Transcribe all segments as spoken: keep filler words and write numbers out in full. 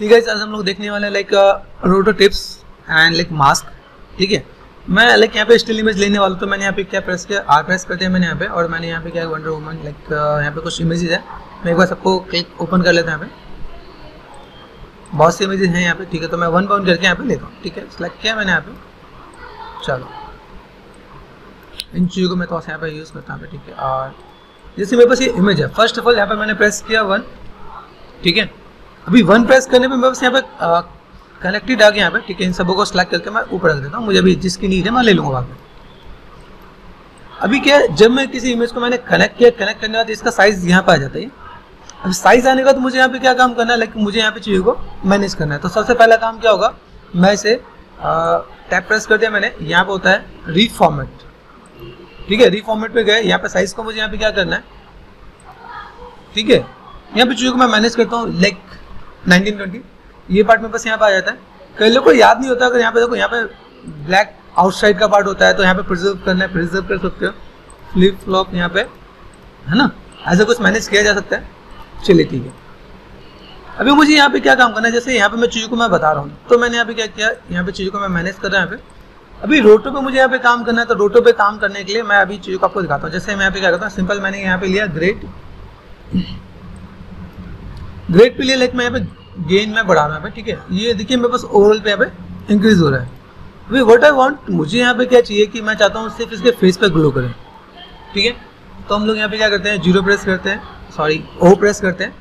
ठीक है, आज हम लोग देखने वाले लाइक रोटो टिप्स एंड लाइक मास्क। ठीक है, मैं लाइक यहाँ पे स्टिल इमेज लेने वाला, तो मैंने यहाँ पे क्या प्रेस किया, आर प्रेस करते हैं मैंने यहाँ पे, और मैंने यहाँ पे क्या वंडर वुमन लाइक यहाँ पे कुछ इमेजेस है। मैं एक बार सबको क्लिक ओपन कर लेता हूँ। यहाँ पे बहुत सी इमेजेस हैं यहाँ पे। ठीक है, तो मैं वन बाउंड करके यहाँ पे लेता हूँ। ठीक है, सेलेक्ट किया मैंने यहाँ पे। चलो इन चीज़ों को मैं तो यहाँ पे यूज़ करता हूँ। ठीक है, और जैसे मेरे पास ये इमेज है, फर्स्ट ऑफ ऑल यहाँ पे मैंने प्रेस किया वन। ठीक है, अभी वन प्रेस करने पे मेरे पास यहाँ पे कलेक्टेड आ गया यहाँ पे। ठीक है, इन सबों को सेलेक्ट करके मैं ऊपर रख देता हूँ। मुझे अभी जिसकी नीड है मैं ले लूँगा वहाँ पे। अभी क्या है, जब मैं किसी इमेज को मैंने कनेक्ट किया, कनेक्ट करने के बाद इसका साइज़ यहाँ पे आ जाता है। अब साइज़ आने का तो मुझे यहाँ पे क्या काम करना है, लेकिन मुझे यहाँ पे चीज़ों को मैनेज करना है। तो सबसे पहला काम क्या होगा, मैं इसे टैप प्रेस कर दिया मैंने, यहाँ पर होता है रीफॉर्मेट। ठीक है, रीफॉर्मेट पे गए, यहाँ पे साइज़ को मुझे यहाँ पे क्या करना है। ठीक है, यहाँ पे चीज़ों को मैं मैनेज करता हूँ लाइक नाइनटीन ट्वेंटी ये पार्ट में बस यहाँ पे आ जाता है। कई लोग को याद नहीं होता। अगर यहाँ पे देखो, यहाँ पे ब्लैक आउटसाइड का पार्ट होता है, तो यहाँ पे प्रिजर्व करना है, प्रिजर्व कर सकते हो। फ्लिप फ्लॉप यहाँ पे है ना, ऐसा कुछ मैनेज किया जा सकता है। चलिए ठीक है, अभी मुझे यहाँ पे क्या काम करना है, जैसे यहाँ पे मैं चीज़ों को मैं बता रहा हूँ, तो मैंने यहाँ पे क्या किया, यहाँ पे चीज़ों को मैं मैनेज कर रहा हूँ। यहाँ पे अभी रोटो पे मुझे यहाँ पे काम करना है, तो रोटो पे काम करने के लिए मैं अभी चीज़ों को आपको दिखाता हूँ। जैसे मैं यहाँ पे क्या करता हूँ, सिंपल मैंने यहाँ पे लिया ग्रेट, ग्रेट पे लिया लाइक मैं यहाँ पे गेन में बढ़ा रहा हूँ। ठीक है, ये देखिए मेरे पास ओवरऑल पे यहाँ पे इंक्रीज हो रहा है। अभी व्हाट आई वांट, मुझे यहाँ पे क्या चाहिए कि मैं चाहता हूँ सिर्फ इसके फेस पे ग्लो करें। ठीक है, तो हम लोग यहाँ पे क्या करते हैं, जीरो प्रेस करते हैं, सॉरी ओ प्रेस करते हैं,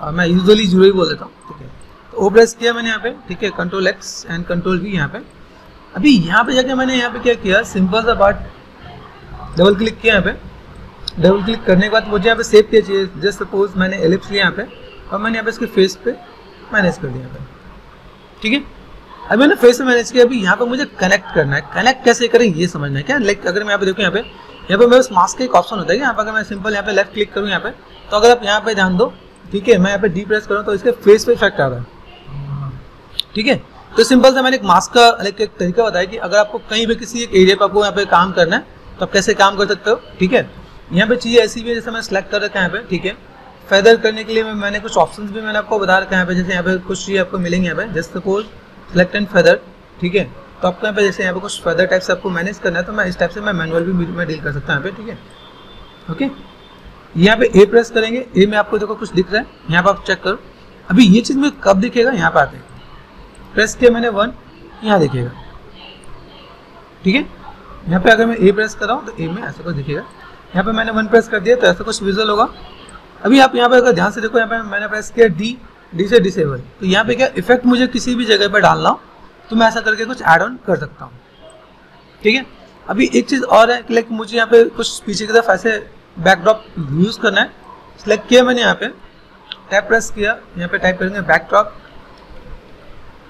और मैं यूजुअली जीरो ही बोल देता हूँ। ठीक है, तो ओ प्रेस किया मैंने यहाँ पे। ठीक है, control X and control V यहाँ पे। अभी यहाँ पे जाके मैंने यहाँ पे क्या किया, सिंपल सा पार्ट डबल क्लिक किया यहाँ पे। डबल क्लिक करने के बाद मुझे यहाँ पे सेव किया चाहिए। जस्ट सपोज मैंने एलिप्स लिया यहाँ पे, और मैंने यहाँ पे इसके फेस पे मैनेज कर दिया। ठीक है, अभी मैंने फेस में मैनेज किया। अभी यहाँ पे मुझे कनेक्ट करना है, कनेक्ट कैसे करें ये समझना है क्या। लाइक अगर मैं यहाँ पे देखो, यहाँ पे यहाँ पे मेरे पास मास्क का एक ऑप्शन होता है। यहाँ पे अगर मैं सिंपल यहाँ पे लेफ्ट क्लिक करूँ यहाँ पे, तो अगर आप यहाँ पे ध्यान दो, ठीक है, मैं यहाँ पे डी प्रेस करूँ तो इसके फेस पे इफेक्ट आ रहा है। ठीक है, तो सिंपल से मैंने एक मास्क का लाइक एक तरीका बताया कि अगर आपको कहीं भी किसी एक एरिया पर आपको यहाँ पे काम करना है, तो आप कैसे काम कर सकते हो। ठीक है, यहाँ पे चीज़ ऐसी भी है, जैसे मैंने सेलेक्ट कर रखा है यहाँ पे। ठीक है, फेदर करने के लिए मैंने कुछ ऑप्शंस भी मैंने आपको बता रखा है यहाँ पे। जैसे यहाँ पे कुछ चीज़ आपको मिलेंगे यहाँ पे, just suppose select and feather. ठीक है, तो आपको यहाँ पे जैसे यहाँ पे कुछ फेदर टाइप से आपको मैनेज करना है, तो मैं इस टाइप से मैं मैनुअल भी मैं डील कर सकता हूँ यहाँ पे। ठीक है, ओके, यहाँ पे ए प्रेस करेंगे, ए में आपको देखो कुछ दिख रहा है यहाँ पे, आप चेक करो। अभी ये चीज़ मुझे कब दिखेगा, यहाँ पे आते हैं प्रेस किया मैंने वन, यहाँ दिखेगा। ठीक है, यहाँ पे अगर मैं ए प्रेस कर रहा हूँ तो ए में ऐसा कुछ दिखेगा। यहाँ पे मैंने वन प्रेस कर दिया तो ऐसा कुछ विजुअल होगा। अभी आप यहाँ पे अगर ध्यान से देखो, यहाँ पे मैंने प्रेस किया डी, डी से डिसेबल, तो यहाँ पे क्या इफेक्ट मुझे किसी भी जगह पे डालना हो तो मैं ऐसा करके कुछ ऐड ऑन कर सकता हूँ। ठीक है, अभी एक चीज़ और है कि लाइक मुझे यहाँ पे कुछ पीछे की तरफ ऐसे बैकड्रॉप यूज़ करना है। सेलेक्ट किया मैंने यहाँ पे, टैप प्रेस किया, यहाँ पे टाइप करेंगे बैकड्रॉप।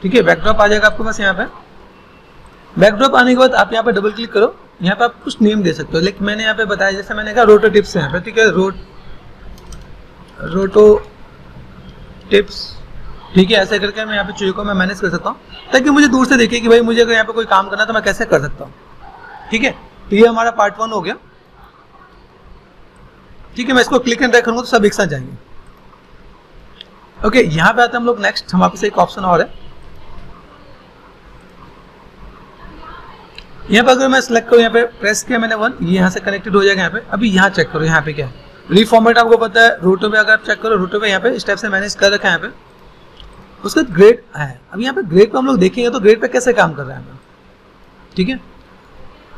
ठीक है, बैकड्रॉप आ जाएगा आपके पास यहाँ पे। बैकड्रॉप आने के बाद आप यहाँ पे डबल क्लिक करो, यहाँ पे आप कुछ नेम दे सकते हो। लाइक मैंने यहाँ पे बताया, जैसे मैंने कहा रोटो टिप्स है यहाँ पे। ठीक है, रोट रोटो टिप्स। ठीक है, ऐसे करके मैं यहाँ पे चीज़ों को मैं मैनेज कर सकता हूँ, ताकि मुझे दूर से देखे कि भाई मुझे अगर यहाँ पे कोई काम करना है तो मैं कैसे कर सकता हूँ। ठीक है, तो ये हमारा पार्ट वन हो गया। ठीक है, मैं इसको क्लिक एंड ड्रैग करूँगा तो सब एक साथ जाएंगे। ओके, यहाँ पे आते हैं हम लोग नेक्स्ट, हमारे पास एक ऑप्शन और है। यहाँ पे अगर मैं सेलेक्ट करूँ, यहाँ पे प्रेस किया मैंने वन, ये यहाँ से कनेक्टेड हो जाएगा यहाँ पे। अभी यहाँ चेक करो, यहाँ पे क्या है रीफॉर्मेट, आपको पता है। रोटो पे अगर आप चेक करो, रोटो पे यहाँ पे इस टाइप से मैनेज कर रखा है यहाँ पे। उसके बाद ग्रेड है। अब यहाँ पे ग्रेड पे हम लोग देखेंगे तो ग्रेड पे कैसे काम कर रहा है हम। ठीक है,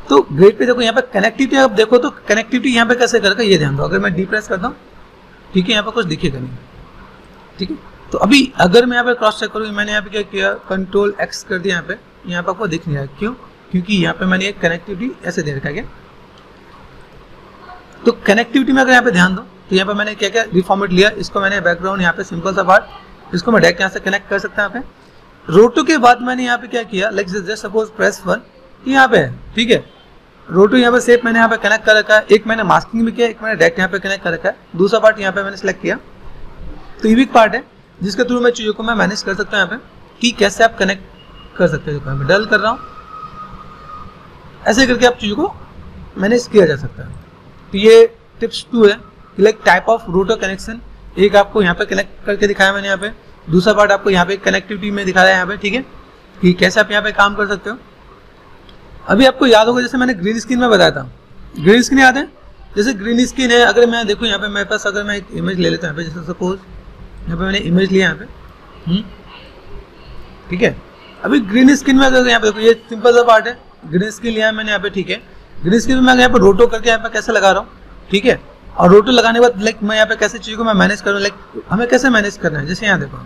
तो ग्रेड पे देखो यहाँ पे कनेक्टिविटी, आप देखो तो कनेक्टिविटी यहाँ पे कैसे कर रखा है ये ध्यान दो। अगर मैं डी प्रेस करता हूँ, ठीक है, यहाँ पे कुछ दिखेगा नहीं। ठीक है, तो अभी अगर मैं यहाँ पे क्रॉस चेक करूँगी, मैंने यहाँ पे क्या किया कंट्रोल एक्स कर दिया यहाँ पे, यहाँ पे आपको दिख नहीं रहा। क्यों? क्योंकि यहाँ पे मैंने एक कनेक्टिविटी ऐसे दे रखा है। तो कनेक्टिविटी में अगर यहाँ पे ध्यान दो तो यहाँ पे मैंने क्या क्या रिफॉर्मेट लिया, इसको मैंने बैकग्राउंड यहाँ पे सिंपल सा पार्ट, इसको मैं डायरेक्ट यहाँ से कनेक्ट कर सकता हूँ यहाँ पे। रोटो के बाद मैंने यहाँ पे क्या किया, like just suppose press one, यहाँ पे है। ठीक है, रोटो यहाँ पे सेफ मैंने यहाँ पे कनेक्ट कर रखा है। एक मैंने मास्किंग भी किया, एक मैंने डायरेक्ट यहाँ पे कनेक्ट कर रखा है। दूसरा पार्ट यहाँ पे मैंने सेलेक्ट किया, तो ये भी एक पार्ट है जिसके थ्रू मैं चीज़ों को मैं मैनेज कर सकता हूँ यहाँ पे कि कैसे आप कनेक्ट कर सकते हो। मैं डल कर रहा हूँ, ऐसे करके आप चीज़ों को मैनेज किया जा सकता है। तो ये टिप्स टू है, like type of roto connection. एक आपको यहाँ पे कनेक्ट करके दिखाया मैंने यहाँ पे, दूसरा पार्ट आपको यहाँ पे कनेक्टिविटी में दिखा रहा है यहाँ पे, ठीक है, कि कैसे आप यहाँ पे काम कर सकते हो। अभी आपको याद होगा जैसे मैंने ग्रीन स्क्रीन में बताया था, ग्रीन स्क्रीन याद है, जैसे ग्रीन स्क्रीन है, अगर मैं देखूँ यहाँ पे मेरे पास, अगर मैं एक इमेज ले लेता हूँ यहाँ पे, जैसे सपोज यहाँ पे मैंने इमेज लिया यहाँ पे, ठीक है। अभी ग्रीन स्क्रीन में अगर यहाँ पे देखो, ये सिंपल सा पार्ट है, ग्रीन स्क्रीन लिया है मैंने यहाँ पे, ठीक है। ग्रीन स्क्रीन में मैं यहाँ पे रोटो करके यहाँ पे कैसे लगा रहा हूँ, ठीक है, और रोटो लगाने के बाद लाइक मैं यहाँ पे कैसे चीज़ को मैं मैनेज करूँ, लाइक हमें कैसे मैनेज करना है। जैसे यहाँ देखो,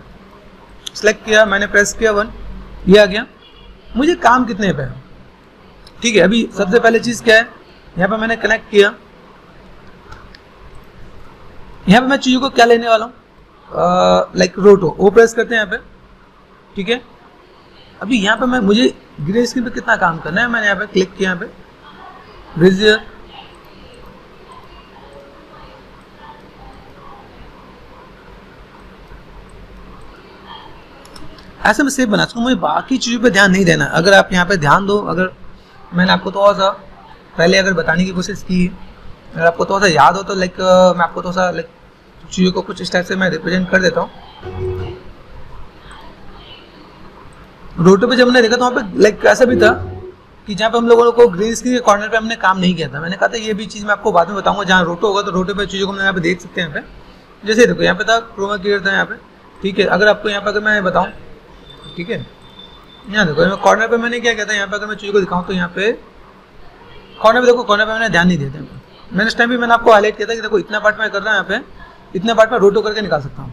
सेलेक्ट किया मैंने, प्रेस किया वन, ये आ गया, मुझे काम कितने पे है, ठीक है। अभी सबसे पहले चीज़ क्या है, यहाँ पे मैंने कनेक्ट किया, यहाँ पे मैं चीज़ों को क्या लेने वाला हूँ, लाइक रोटो, वो प्रेस करते हैं यहाँ पे, ठीक है। अभी यहाँ पे मैं, मुझे ग्रीन स्क्रीन पे कितना काम करना है, मैंने यहाँ पे क्लिक किया, यहाँ पे ब्रिजियर, ऐसे मैं सेव बना सकूँ, मुझे बाकी चीज़ों पे ध्यान नहीं देना। अगर आप यहाँ पे ध्यान दो, अगर मैंने आपको थोड़ा सा पहले अगर बताने की कोशिश की, अगर आपको थोड़ा सा याद हो तो लाइक मैं आपको थोड़ा सा लाइक चीज़ों को कुछ इस टाइप से मैं रिप्रेजेंट कर देता हूँ। रोटो पे जब मैंने देखा तो वहाँ पे लाइक ऐसा भी था कि जहाँ पे हम लोगों को ग्रीन स्क्रीन के कॉर्नर पे हमने काम नहीं किया था। मैंने कहा था ये भी चीज़ मैं आपको बाद में बताऊंगा, जहाँ रोटो होगा तो रोटो पे चीज़ों को हम यहाँ पे देख सकते हैं। यहाँ पे जैसे देखो, यहाँ पे था क्रोमा क्लियर था यहाँ पे, ठीक है। अगर आपको यहाँ पे अगर मैं बताऊँ, ठीक है, यहाँ देखो कॉर्नर पर मैंने क्या किया था, यहाँ पर अगर मैं चीज़ों को दिखाऊँ तो यहाँ पे कॉर्नर पर देखो, कॉर्नर पर मैंने ध्यान नहीं दिया था। मैंने इस टाइम भी मैंने आपको हाईलाइट किया था कि देखो इतना पार्ट मैं कर रहा हूँ, यहाँ पे इतना पार्ट मैं रोटो करके निकाल सकता हूँ।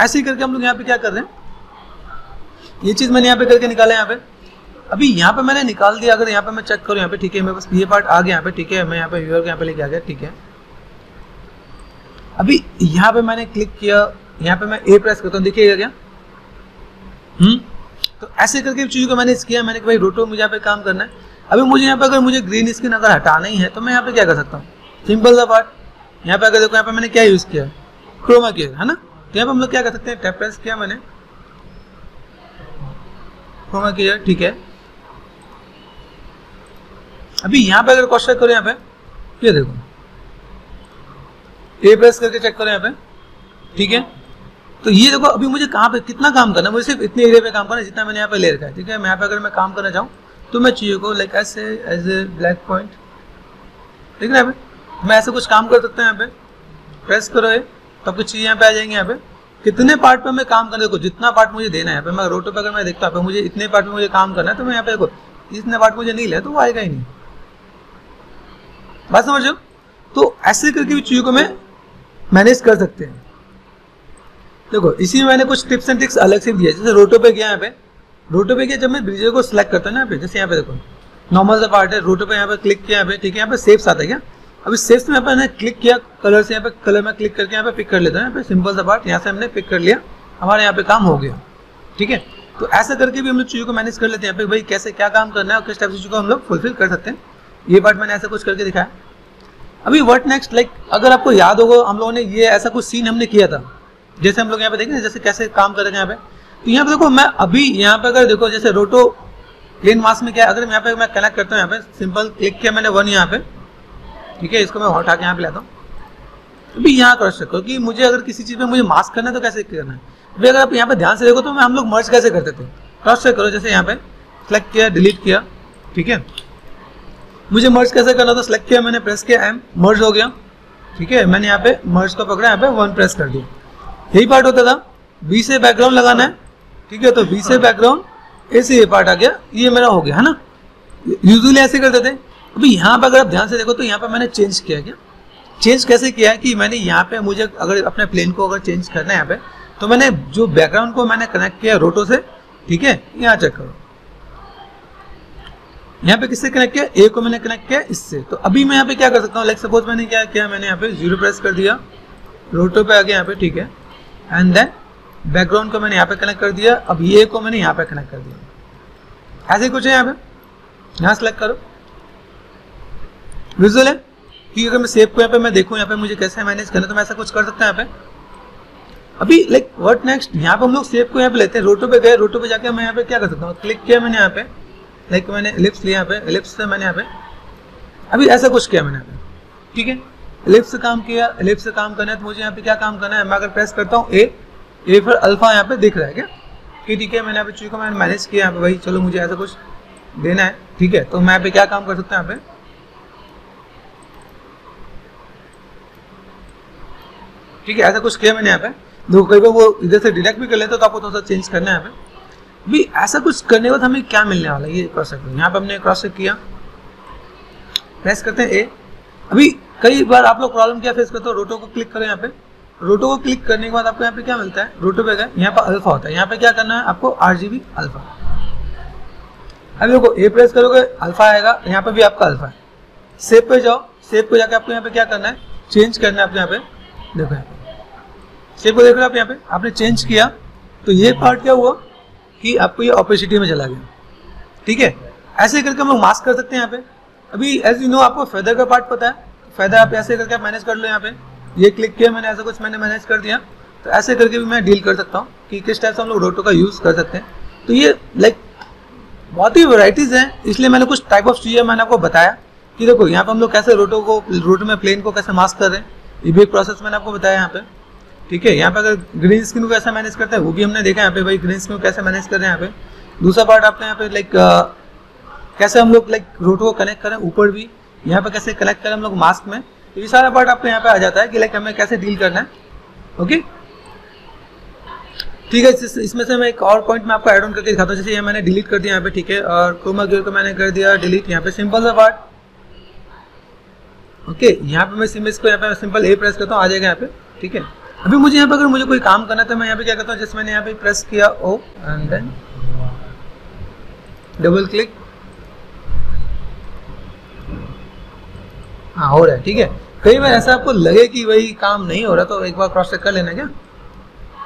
ऐसे ही करके हम लोग यहाँ पे क्या कर रहे हैं, ये चीज़ मैंने यहाँ पे करके निकाला है यहाँ पे। अभी यहाँ पे मैंने निकाल दिया, अगर यहाँ पे मैं चेक करूँ यहाँ पे, ठीक है, मेरे पास ये पार्ट आ गया यहाँ पे, ठीक है, मैं यहाँ पे व्यूअर के यहाँ पे लेके आ गया, ठीक है। अभी यहाँ पे मैंने क्लिक किया, यहाँ पे मैं ए प्रेस करता हूँ, देखिएगा क्या, हम्म तो ऐसे करके चीज़ों को मैंने किया, मैंने कि भाई रोटो मुझे यहाँ पे काम करना है। अभी मुझे यहाँ पे अगर मुझे ग्रीन स्क्रीन अगर हटाना ही है तो मैं यहाँ पे क्या कर सकता हूँ, सिंपल सा पार्ट। यहाँ पे अगर देखो, यहाँ पे मैंने क्या यूज़ किया, क्रोमा किया है ना, तो यहाँ पे हम लोग क्या कर सकते हैं, टैप प्रेस किया मैंने, ठीक है। अभी यहाँ पे अगर क्रॉस चेक करो यहाँ पे, ये देखो ए प्रेस करके चेक करो यहाँ पे, ठीक है। तो ये देखो अभी मुझे कहाँ पे कितना काम करना है, मुझे सिर्फ इतने एरिया पे काम करना है जितना मैंने यहाँ पे ले रखा है, ठीक है। मैं यहाँ पे अगर मैं काम करना चाहूँ तो मैं चीज़ों को लाइक ऐसे एज ए ब्लैक पॉइंट, ठीक है, यहाँ पे मैं ऐसे कुछ काम कर सकता हूँ। यहाँ पे प्रेस करो ये, तो आपकी चीज़ यहाँ पे आ जाएंगी। यहाँ पे कितने पार्ट पे मैं काम करना, देखो जितना पार्ट मुझे देना है यहाँ पे, मैं रोटो पे अगर मैं देखता हूँ मुझे इतने पार्ट में मुझे काम करना है, तो मैं यहाँ पे देखो इतने पार्ट मुझे नहीं लिया तो वो आएगा ही नहीं, बात समझो। तो ऐसे करके भी चीज़ों को मैं मैनेज कर सकते हैं। देखो इसी में मैंने कुछ टिप्स एंड ट्रिक्स अलग से दिया, जैसे रोटो पे गया यहाँ पे, रोटो पे गया जब मैं ब्रिजर को सिलेक्ट करता हूँ यहाँ पे, जैसे यहाँ पे देखो नॉर्मल सा पार्ट है, रोटो पे यहाँ पे क्लिक किया यहाँ पे, ठीक है, यहाँ पे सेप्स आता है क्या, अभी सेप्स में यहाँ पे क्लिक किया, कलर से यहाँ पे कलर में क्लिक करके यहाँ पे पिक कर लेता है, यहाँ पे सिंपल सा पार्ट यहाँ से हमने पिक कर लिया, हमारे यहाँ पे काम हो गया, ठीक है। तो ऐसा करके भी हम लोग चीज़ों को मैनेज कर लेते हैं यहाँ पे, भाई कैसे क्या काम करना है और किस टाइप की चीज़ों को हम लोग फुलफिल कर सकते हैं। ये पार्ट मैंने ऐसा कुछ करके दिखाया। अभी व्हाट नेक्स्ट, लाइक अगर आपको याद होगा हम लोगों ने ये ऐसा कुछ सीन हमने किया था, जैसे हम लोग यहाँ पे देखें जैसे कैसे काम करेंगे यहाँ पे। तो यहाँ पे देखो मैं अभी यहाँ पे अगर देखो जैसे रोटो प्लेन मास्क में क्या, अगर यहाँ पे मैं कनेक्ट करता हूँ यहाँ पे, सिंपल क्लिक किया मैंने वन यहाँ पे, ठीक है, इसको मैं उठा के यहाँ पे लाता हूँ। अभी यहाँ कर सकते हो कि मुझे अगर किसी चीज़ पे मुझे मास्क करना है तो कैसे करना है। अभी अगर आप यहाँ पे ध्यान से देखो तो मैं हम लोग मर्ज कैसे करते थे, क्रॉस चेक करो, जैसे यहाँ पे सेलेक्ट किया डिलीट किया, ठीक है। मुझे मर्ज कैसे करना था, सेलेक्ट किया मैंने, प्रेस किया एम, मर्ज हो गया, ठीक है। मैंने यहाँ पे मर्ज को पकड़ा, यहाँ पे वन प्रेस कर दिया, यही पार्ट होता था। बी से बैकग्राउंड लगाना है, ठीक है, तो बी से बैकग्राउंड ए से ये पार्ट आ गया, ये मेरा हो गया है ना, यूजुअली ऐसे करते थे। अभी यहाँ पर अगर आप ध्यान से देखो तो यहाँ पर मैंने चेंज किया, क्या चेंज कैसे किया है कि मैंने यहाँ पे मुझे अगर अपने प्लेन को अगर चेंज करना है यहाँ पे, तो मैंने जो बैकग्राउंड को मैंने कनेक्ट किया रोटो से, ठीक है, यहाँ चेक करो यहाँ पे किससे कनेक्ट किया, ए को मैंने कनेक्ट किया इससे। तो अभी मैं यहाँ पे क्या कर सकता हूँ, लाइक सपोज मैंने क्या किया, मैंने यहाँ पे जीरो प्रेस कर दिया, रोटो पे आ गया यहाँ पे, ठीक है, एंड देन बैकग्राउंड को मैंने यहाँ पे कनेक्ट कर दिया, अब ए को मैंने यहाँ पे कनेक्ट कर दिया, ऐसे कुछ है। यहाँ पे यहाँ सेलेक्ट करो, विजुअल है कि अगर मैं सेप को यहाँ पे मैं देखूँ यहाँ पे मुझे कैसे मैनेज करना है तो मैं ऐसा कुछ कर सकता हूँ यहाँ पे। अभी लाइक व्हाट नेक्स्ट, यहाँ पे हम लोग सेप को यहाँ पे लेते हैं, रोटो पे गए, रोटो पे जाके मैं यहाँ पे क्या कर सकता हूँ, क्लिक किया मैंने यहाँ पे, लाइक मैंने एलिप्स लिया यहाँ पे, एलिप्स से मैंने यहाँ पे अभी ऐसा कुछ किया मैंने यहाँ पे, ठीक है, एलिप्स से काम किया, एलिप्स से काम करना है तो मुझे यहाँ पे क्या काम करना है, मैं अगर प्रेस करता हूँ ए ये फिर अल्फा यहाँ पे दिख रहा है क्या कि ठीक है मैंने यहाँ पे चीज़ को मैंने मैनेज किया यहाँ पे भाई चलो मुझे ऐसा कुछ देना है ठीक है। तो मैं यहाँ पे क्या काम कर सकता हूँ यहाँ पे ठीक है ऐसा कुछ किया मैंने यहाँ पे। देखो कई बार वो इधर से डिडक्ट भी कर लेते हो तो आपको थोड़ा सा चेंज करना है यहाँ पे भी। ऐसा कुछ करने के बाद हमें क्या मिलने वाला है ये कर सकते हैं। यहाँ पे हमने क्रॉस चेक किया प्रेस करते हैं ए। अभी कई बार आप लोग प्रॉब्लम क्या फेस करते हो रोटो को क्लिक करें यहाँ पे। रोटो को क्लिक करने के बाद आपको यहाँ पे क्या मिलता है रोटो पे गए यहाँ पर अल्फा होता है। यहाँ पे क्या करना है आपको आर जी बी अल्फा। अभी देखो ए प्रेस करोगे अल्फा आएगा यहाँ पे भी आपका अल्फा है। सेव पे जाओ सेव पे जाके आपको यहाँ पे क्या करना है चेंज करना है आपको यहाँ पे। देखो यहाँ पे सेव को देख रहे हो आप यहाँ पे आपने चेंज किया तो ये पार्ट क्या हुआ कि आपको ये ऑपेसिटी में चला गया ठीक है। ऐसे करके हम लोग मास्क कर सकते हैं यहाँ पे। अभी एज यू नो आपको फेदर का पार्ट पता है फेदर आप ऐसे करके आप मैनेज कर लो। यहाँ पे ये क्लिक किया मैंने ऐसा कुछ मैंने मैनेज कर दिया तो ऐसे करके भी मैं डील कर सकता हूँ कि किस टाइप से हम लोग रोटो का यूज़ कर सकते हैं। तो ये लाइक बहुत ही वैरायटीज़ हैं इसलिए मैंने कुछ टाइप ऑफ चीज़ें मैंने आपको बताया कि देखो यहाँ पे हम लोग कैसे रोटो को रोटो में प्लेन को कैसे मास्क कर रहे हैं ये भी एक प्रोसेस मैंने आपको बताया यहाँ पे ठीक है। यहाँ पे अगर ग्रीन स्क्रीन को कैसे मैनेज करते हैं वो भी हमने देखा यहाँ पे भाई ग्रीन स्क्रीन को कैसे मैनेज कर रहे हैं यहाँ पे। दूसरा पार्ट आपने यहाँ पे लाइक कैसे हम लोग लाइक रोटो को कनेक्ट करें ऊपर भी यहाँ पे कैसे कनेक्ट करें हम लोग मास्क में। तो ये सारा पार्ट आपको यहाँ पे आ जाता है कि लाइक हमें कैसे डील करना है ओके ठीक है। इस, इसमें से मैं एक और पॉइंट में आपको ऐड ऑन करके दिखाता हूँ। जैसे ये मैंने डिलीट कर दिया यहाँ पे ठीक है और क्रोमा गियर को मैंने कर दिया डिलीट यहाँ पे सिंपल सा पार्ट ओके। यहाँ पे मैं इमेज को यहाँ पे सिंपल ए प्रेस करता हूँ आ जाएगा यहाँ पे ठीक है। अभी मुझे यहाँ पे अगर मुझे कोई काम करना था मैं यहाँ पे क्या करता हूँ जैसे मैंने यहाँ पे प्रेस किया ओ एंड देन डबल क्लिक हाँ हो रहा है ठीक है। कई बार ऐसा आपको लगे कि भाई काम नहीं हो रहा तो एक बार क्रॉस चेक कर लेना क्या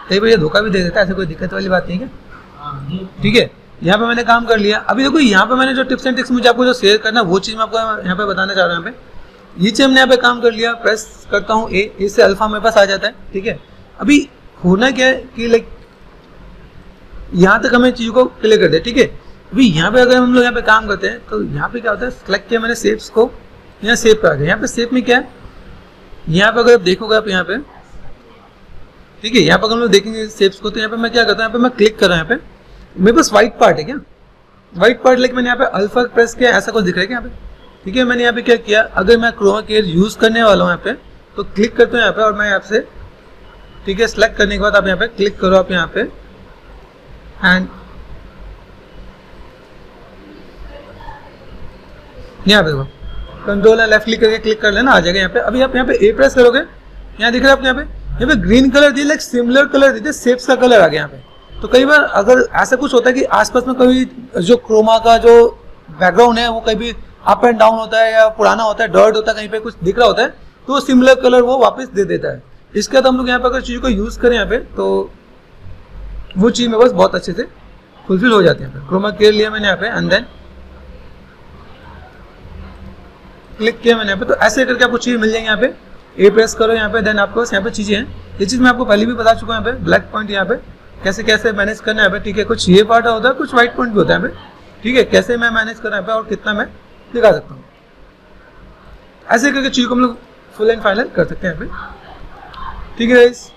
कई बार ये धोखा भी दे देता है ऐसे कोई दिक्कत वाली बात नहीं क्या ठीक है। यहाँ पे मैंने काम कर लिया। अभी देखो यहाँ पे मैंने जो टिप्स एंड ट्रिक्स मुझे आपको जो शेयर करना है वो चीज़ मैं आपको यहाँ पे बताना चाह रहा हूँ। यहाँ पे ये चीज़ हमने यहाँ पे काम कर लिया प्रेस करता हूँ ए इससे अल्फा मेरे पास आ जाता है ठीक है। अभी होना क्या है कि लाइक यहाँ तक हमें चीज़ को क्लियर कर दे ठीक है। अभी यहाँ पे अगर हम लोग यहाँ पे काम करते हैं तो यहाँ पे क्या होता है सेलेक्ट किया मैंने शेप्स को यहाँ शेप पे आ गया। यहाँ पे शेप में क्या है यहाँ पे अगर आप देखोगे आप यहाँ पे ठीक है। यहाँ पे हम लोग देखेंगे शेप्स को तो यहाँ पे मैं क्या करता हूँ यहाँ पे मैं क्लिक कर रहा हूँ यहाँ पे मेरे पास व्हाइट पार्ट है क्या व्हाइट पार्ट लेकिन मैंने यहाँ पे अल्फा प्रेस किया ऐसा कुछ दिख रहा है क्या यहाँ पे ठीक है। मैंने यहाँ पे क्या किया अगर मैं क्रोमा कीयर यूज़ करने वाला हूँ यहाँ पे तो क्लिक करता हूँ यहाँ पे और मैं यहाँ से ठीक है सेलेक्ट करने के बाद आप यहाँ पे क्लिक करो आप यहाँ पे एंड यहाँ पे देखो कंट्रोल है लेफ्ट क्लिक करके क्लिक कर लेना आ जाएगा यहाँ पे। अभी आप यहाँ पे ए प्रेस करोगे यहाँ दिख रहा है आप यहाँ पे यहाँ पे ग्रीन कलर दिया लाइक सिमिलर कलर दिए शेप्स का कलर आ गया यहाँ पे। तो कई बार अगर ऐसा कुछ होता है कि आसपास में कभी जो क्रोमा का जो बैकग्राउंड है वो कभी अप एंड डाउन होता है या पुराना होता है डर्ट होता है कहीं पे कुछ दिख रहा होता है तो सिमिलर कलर वो वापस दे देता है। इसके बाद हम लोग यहाँ पे अगर चीज़ को यूज़ करें यहाँ पे तो वो चीज़ मेरे पास बहुत अच्छे से फुलफिल हो जाती है। यहाँ पे क्रोमा कीयर लिया मैंने यहाँ पे एंड देन क्लिक किया मैंने यहाँ पे तो ऐसे करके आपको चीज़ मिल जाएंगी यहाँ पे। ए प्रेस करो यहाँ पे देन आपको यहाँ पे चीज़ें हैं ये चीज़ मैं आपको पहले भी बता चुका हूँ यहाँ पे ब्लैक पॉइंट यहाँ पे कैसे कैसे मैनेज करना है यहाँ पे ठीक है। कुछ ये पार्ट होता है कुछ व्हाइट पॉइंट भी होता है यहाँ पे ठीक है। कैसे मैं मैनेज कर रहा हूँ यहाँ पे और कितना मैं दिखा सकता हूँ ऐसे करके चीज़ को हम लोग फुल एंड फाइनल कर सकते हैं यहाँ पे ठीक है।